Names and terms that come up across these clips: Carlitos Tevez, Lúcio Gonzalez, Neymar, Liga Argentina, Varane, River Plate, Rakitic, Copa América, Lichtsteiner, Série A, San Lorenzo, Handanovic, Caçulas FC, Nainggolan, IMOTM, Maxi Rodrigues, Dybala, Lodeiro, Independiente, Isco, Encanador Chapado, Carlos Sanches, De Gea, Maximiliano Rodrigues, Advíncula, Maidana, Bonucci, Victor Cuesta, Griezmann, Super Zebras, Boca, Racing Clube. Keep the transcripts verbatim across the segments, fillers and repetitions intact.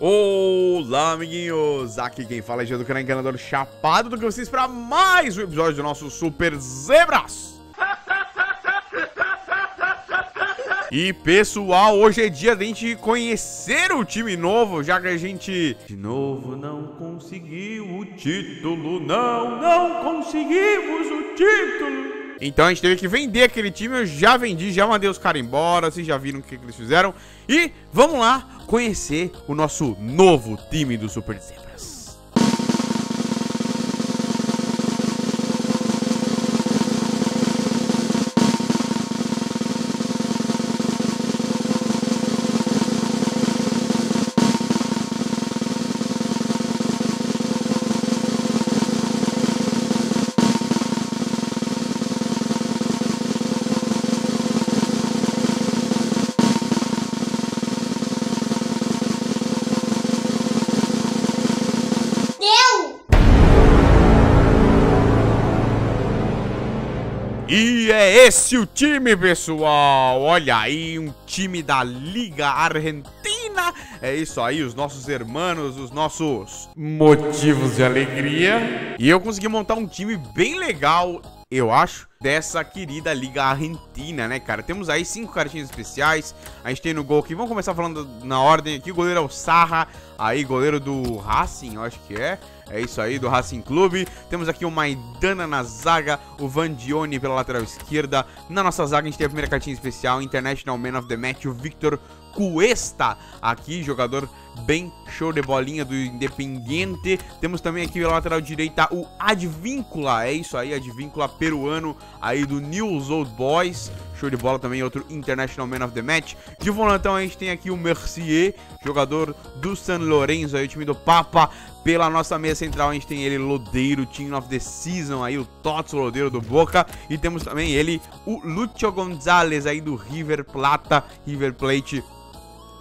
Olá, amiguinhos! Aqui quem fala é do canal Encanador Chapado, do que vocês para mais um episódio do nosso Super Zebras! E pessoal, hoje é dia de a gente conhecer o time novo, já que a gente de novo não conseguiu o título, não, não conseguimos o título! Então a gente teve que vender aquele time, eu já vendi, já mandei os caras embora, vocês já viram o que, que eles fizeram. E vamos lá conhecer o nosso novo time do Super Zebras. E é esse o time, pessoal. Olha aí, um time da Liga Argentina. É isso aí, os nossos irmãos, os nossos motivos de alegria. E eu consegui montar um time bem legal, eu acho, dessa querida Liga Argentina, né, cara? Temos aí cinco cartinhas especiais. A gente tem no gol aqui, vamos começar falando na ordem aqui. O goleiro é o Sarra, aí goleiro do Racing, eu acho que é. É isso aí, do Racing Clube. Temos aqui o Maidana na zaga, o Vandione pela lateral esquerda. Na nossa zaga a gente tem a primeira cartinha especial, International Man of the Match, o Victor Cuesta, aqui, jogador bem show de bolinha do Independiente. Temos também aqui pela lateral direita o Advíncula, é isso aí, Advíncula, peruano, aí do New Old Boys. Show de bola também, outro International Man of the Match. De volantão a gente tem aqui o Mercier, jogador do San Lorenzo, aí o time do Papa. Pela nossa meia central a gente tem ele, Lodeiro, Team of the Season, aí o Tots, o Lodeiro do Boca. E temos também ele, o Lúcio Gonzalez, aí do River Plata, River Plate.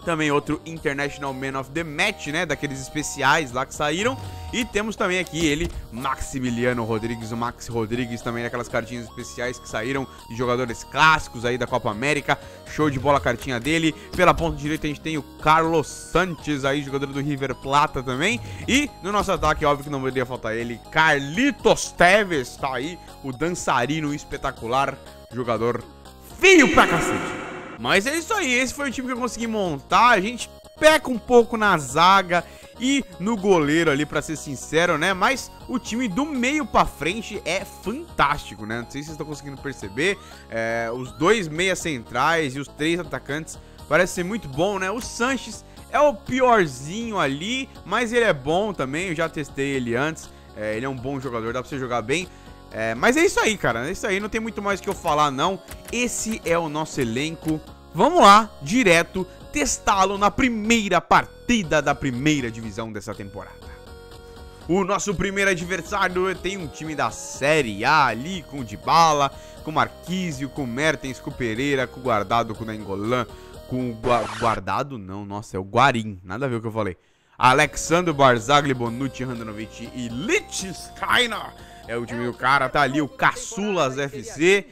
Também outro International Man of the Match, né, daqueles especiais lá que saíram. E temos também aqui ele, Maximiliano Rodrigues, o Max Rodrigues, também daquelas cartinhas especiais que saíram de jogadores clássicos aí da Copa América. Show de bola a cartinha dele. Pela ponta direita a gente tem o Carlos Sanches, aí jogador do River Plata também. E no nosso ataque, óbvio que não poderia faltar ele, Carlitos Tevez, tá aí, o dançarino espetacular, jogador feio pra cacete. Mas é isso aí, esse foi o time que eu consegui montar. A gente peca um pouco na zaga e no goleiro ali, pra ser sincero, né? Mas o time do meio pra frente é fantástico, né? Não sei se vocês estão conseguindo perceber. É, os dois meias centrais e os três atacantes parece ser muito bom, né? O Sanches é o piorzinho ali, mas ele é bom também, eu já testei ele antes. É, ele é um bom jogador, dá pra você jogar bem. É, mas é isso aí, cara, é isso aí, não tem muito mais o que eu falar, não. Esse é o nosso elenco. Vamos lá, direto, testá-lo na primeira partida da primeira divisão dessa temporada. O nosso primeiro adversário tem um time da Série A ali, com o Dybala, com o Marquísio, com o Mertens, com o Pereira, com o Guardado, com o Nainggolan, com o Gua... Guardado não, nossa, é o Guarim, nada a ver o que eu falei. Alexandre, Barzagli, Bonucci, Handanovic e Lichtsteiner. É o time do cara, tá ali o Caçulas F C.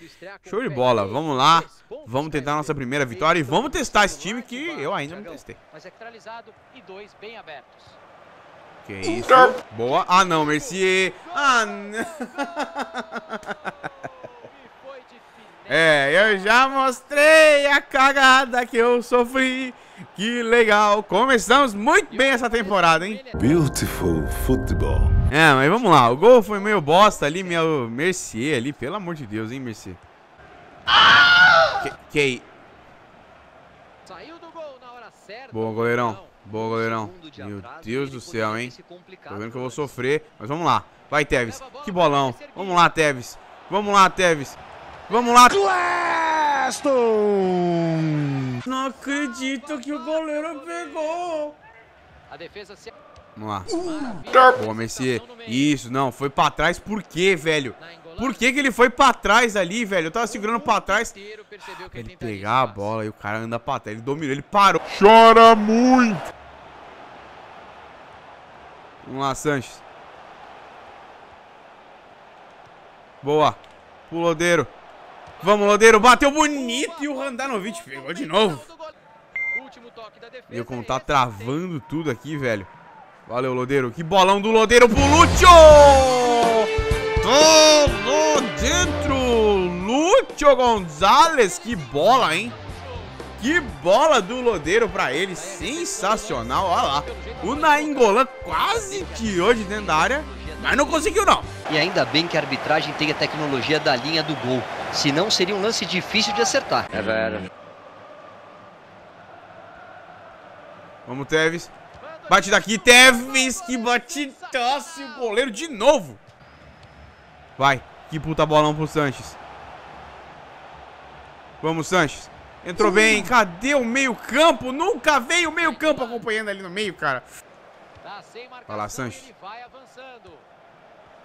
Show de bola, vamos lá. Vamos tentar a nossa primeira vitória e vamos testar esse time que eu ainda não testei. Que isso? Boa. Ah não, Mercier. Ah não. É, eu já mostrei a cagada que eu sofri. Que legal, começamos muito bem essa temporada, hein? Beautiful football. É, mas vamos lá, o gol foi meio bosta ali, meu Mercier ali, pelo amor de Deus, hein, Mercier. Ah! Que, que... Saiu do gol na hora certa. Boa, goleirão, boa, goleirão. Meu Deus do céu, hein? Tô vendo que eu vou sofrer, mas vamos lá. Vai, Tevez, que bolão. Vamos lá, Tevez, vamos lá, Tevez. Vamos lá, Cleston! Não acredito que o goleiro pegou. A defesa se... Vamos lá. Uh. Boa, Mercier. Isso, não, foi pra trás por quê, velho? Por que que ele foi pra trás ali, velho? Eu tava segurando pra trás. Ah, ele pegar a bola e o cara anda pra trás. Ele dominou, ele parou. Chora muito! Vamos lá, Sanches. Boa. Pro Lodeiro. Vamos, Lodeiro, bateu bonito e o Handanovic pegou de novo. E o Contar travando tudo aqui, velho. Valeu, Lodeiro. Que bolão do Lodeiro pro Lúcio! Tolou dentro! Lúcio Gonzalez. Que bola, hein? Que bola do Lodeiro pra ele. Sensacional. Olha lá. O Nainggolan quase tirou de dentro da área, mas não conseguiu, não. E ainda bem que a arbitragem tem a tecnologia da linha do gol. Senão seria um lance difícil de acertar. É, velho. Vamos, Tevez. Bate daqui, Tevez, que batidaço, o goleiro de novo. Vai, que puta bolão pro Sanches. Vamos, Sanches. Entrou bem, cadê o meio campo? Nunca veio o meio campo acompanhando ali no meio, cara. Vai lá, Sanches.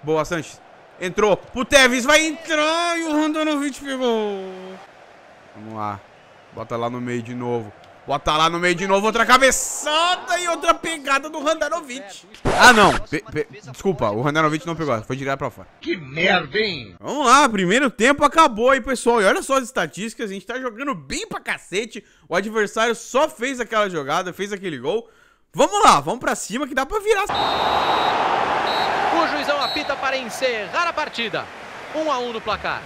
Boa, Sanches. Entrou pro Tevez, vai entrar e o Randonovic pegou. Vamos lá, bota lá no meio de novo. Bota lá no meio de novo, outra cabeçada e outra pegada do Handanovic. Ah, não. Pe pe Desculpa, o Handanovic não pegou, foi direto pra fora. Que merda, hein? Vamos lá, primeiro tempo acabou aí, pessoal. E olha só as estatísticas, a gente tá jogando bem pra cacete. O adversário só fez aquela jogada, fez aquele gol. Vamos lá, vamos pra cima que dá pra virar. O juizão apita para encerrar a partida. Um a um no placar.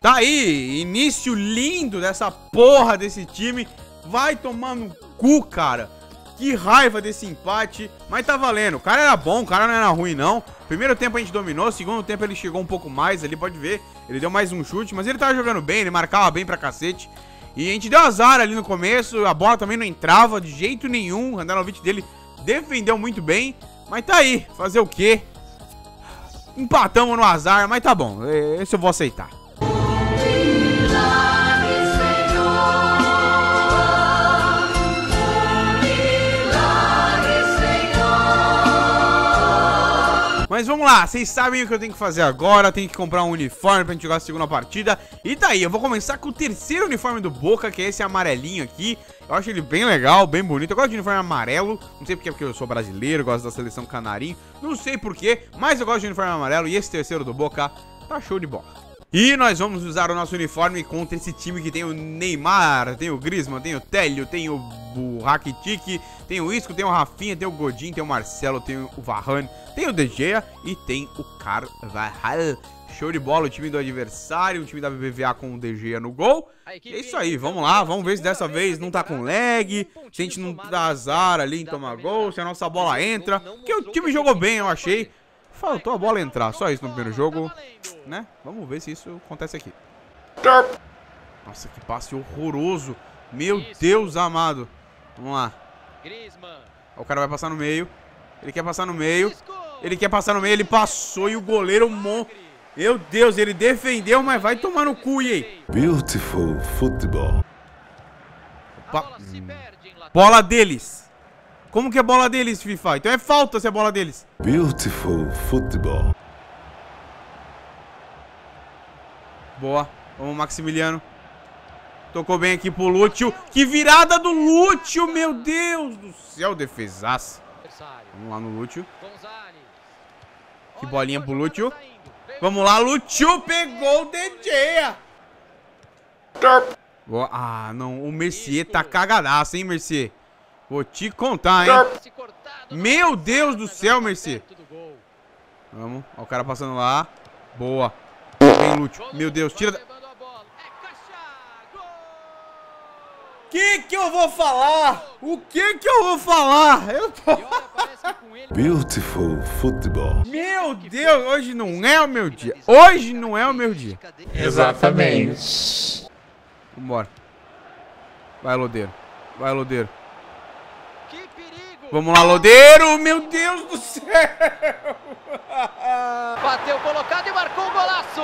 Tá aí, início lindo dessa porra desse time. Vai tomar no cu, cara. Que raiva desse empate. Mas tá valendo, o cara era bom, o cara não era ruim não. Primeiro tempo a gente dominou, segundo tempo ele chegou um pouco mais ali, pode ver. Ele deu mais um chute, mas ele tava jogando bem, ele marcava bem pra cacete. E a gente deu azar ali no começo, a bola também não entrava de jeito nenhum. O Handanovic dele defendeu muito bem. Mas tá aí, fazer o quê? Empatamos no azar, mas tá bom, esse eu vou aceitar. Mas vamos lá, vocês sabem o que eu tenho que fazer agora. Tenho que comprar um uniforme pra gente jogar a segunda partida. E tá aí, eu vou começar com o terceiro uniforme do Boca, que é esse amarelinho aqui. Eu acho ele bem legal, bem bonito. Eu gosto de uniforme amarelo, não sei porque, porque eu sou brasileiro, gosto da seleção canarinho, não sei porquê, mas eu gosto de uniforme amarelo. E esse terceiro do Boca tá show de bola. E nós vamos usar o nosso uniforme contra esse time que tem o Neymar, tem o Griezmann, tem o Télio, tem o, o Rakitic, tem o Isco, tem o Rafinha, tem o Godin, tem o Marcelo, tem o Varane, tem o De Gea e tem o Carvajal. Show de bola, o time do adversário, o time da B B V A com o De Gea no gol. E é isso aí, vamos lá, vamos ver se dessa vez não tá com lag, se a gente não dá azar ali em tomar gol, se a nossa bola entra, porque o time jogou bem, eu achei. Faltou a bola entrar, só isso no primeiro jogo, né? Vamos ver se isso acontece aqui. Nossa, que passe horroroso. Meu Deus amado. Vamos lá. O cara vai passar no meio. Ele quer passar no meio. Ele quer passar no meio, ele passou e o goleiro... Mon... Meu Deus, ele defendeu, mas vai tomar no cu, e aí? Beautiful football. Opa. Bola deles. Como que é bola deles, FIFA? Então é falta se é bola deles. Beautiful football. Boa. Vamos, Maximiliano. Tocou bem aqui pro Lúcio. Que virada do Lúcio, meu Deus do céu, defesaça. Vamos lá no Lúcio. Que bolinha pro Lúcio. Vamos lá, Lúcio pegou o D J. Boa. Ah, não. O Mercier tá cagadaço, hein, Mercier? Vou te contar, hein? Meu Deus do céu, Mercier. Vamos. Ó, o cara passando lá. Boa. Bem, Lúcio. Meu Deus, tira da... Que que eu vou falar? O que que eu vou falar? Eu tô... Beautiful football. Meu Deus, hoje não é o meu dia. Hoje não é o meu dia. Exatamente. Vambora. Vai, Lodeiro. Vai, Lodeiro. Vamos lá, Lodeiro, meu Deus do céu! Bateu colocado e marcou um golaço!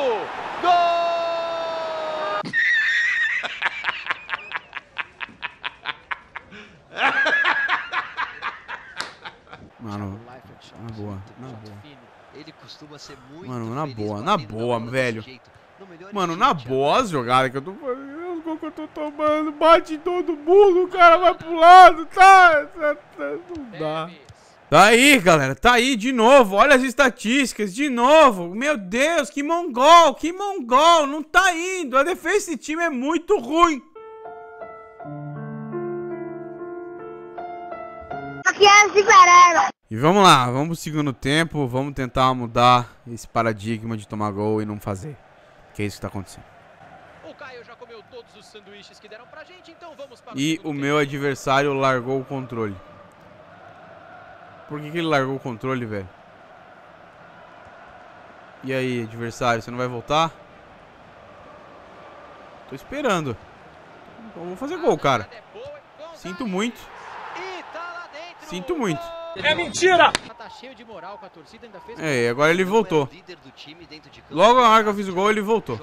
Gol! Mano, na boa, na boa. Ele costuma ser muito... Mano, na boa, na boa, velho. Mano, na boa as jogadas que eu tô fazendo. Que eu tô tomando, bate em todo mundo, o cara vai pro lado, tá, tá, tá, não dá. Tá aí, galera, tá aí de novo, olha as estatísticas, de novo, meu Deus, que mongol, que mongol, não tá indo, a defesa desse time é muito ruim. quinhentos e quarenta. E vamos lá, vamos pro segundo tempo, vamos tentar mudar esse paradigma de tomar gol e não fazer. Que é isso que tá acontecendo. O Caio já comeu todos os sanduíches que deram pra gente, então vamos para o e o meu tempo. Adversário largou o controle. Por que que ele largou o controle, velho? E aí, adversário, você não vai voltar? Tô esperando. Eu vou fazer gol, cara. Sinto muito. Sinto muito. É mentira! É, agora ele voltou. Logo na hora que eu fiz o gol, ele voltou.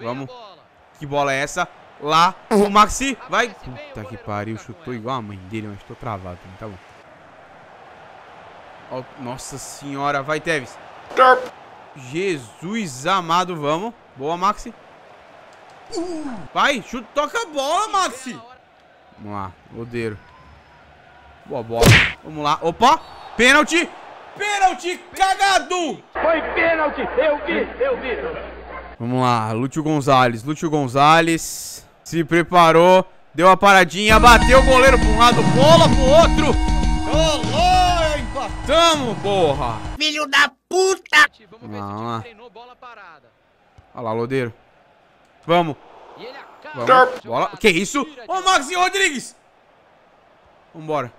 Vamos. Que bola é essa? Lá, o Maxi. Vai. Puta que pariu, chutou igual a mãe dele, mas tô travado. Tá bom. Nossa senhora, vai Tevez. Jesus amado, vamos. Boa, Maxi. Vai, chuta, toca a bola, Maxi. Vamos lá, goleiro. Boa bola. Vamos lá, opa, pênalti. Pênalti, cagado. Foi pênalti, eu vi, eu vi. Vamos lá, Lúcio Gonzalez. Lúcio Gonzalez se preparou, deu a paradinha, bateu o goleiro pra um lado, bola pro outro. Gol! Tamo, porra! Filho da puta! Vamos lá. Olha lá, Lodeiro. Vamos. Vamos. Bola. Que isso? Ô, Maxi Rodrigues! Vambora.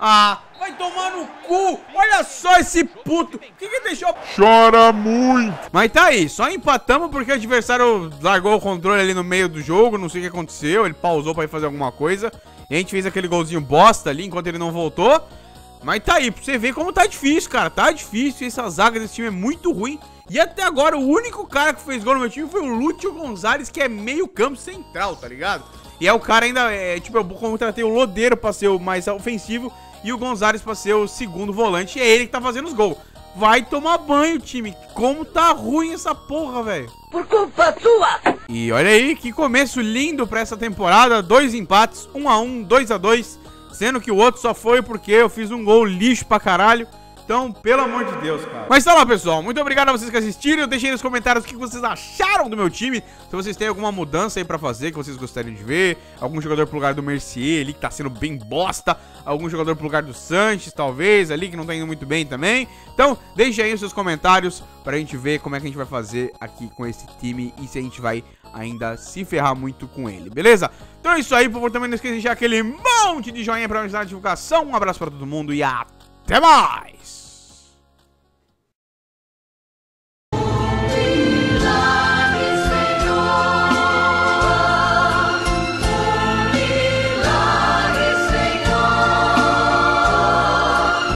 Ah, vai tomar no cu! Olha só esse puto! O que que deixou? Chora muito! Mas tá aí, só empatamos porque o adversário largou o controle ali no meio do jogo. Não sei o que aconteceu, ele pausou pra ir fazer alguma coisa. E a gente fez aquele golzinho bosta ali, enquanto ele não voltou. Mas tá aí, pra você ver como tá difícil, cara. Tá difícil, essa zaga desse time é muito ruim. E até agora, o único cara que fez gol no meu time foi o Lúcio Gonzalez, que é meio campo central, tá ligado? E é o cara ainda, é, tipo, eu contratei o Lodeiro pra ser o mais ofensivo e o Gonzalez pra ser o segundo volante. E é ele que tá fazendo os gols. Vai tomar banho, time. Como tá ruim essa porra, velho. Por culpa tua. E olha aí, que começo lindo pra essa temporada. Dois empates, um a um, dois a dois. Sendo que o outro só foi porque eu fiz um gol lixo pra caralho. Então, pelo amor de Deus, cara. Mas tá lá, pessoal. Muito obrigado a vocês que assistiram. Deixem aí nos comentários o que vocês acharam do meu time. Se vocês têm alguma mudança aí pra fazer que vocês gostariam de ver. Algum jogador pro lugar do Mercier ali, que tá sendo bem bosta. Algum jogador pro lugar do Sanches, talvez, ali, que não tá indo muito bem também. Então, deixem aí os seus comentários pra gente ver como é que a gente vai fazer aqui com esse time. E se a gente vai ainda se ferrar muito com ele, beleza? Então é isso aí. Por favor, também não esqueça de deixar aquele monte de joinha pra me ajudar na divulgação. Um abraço pra todo mundo e até mais!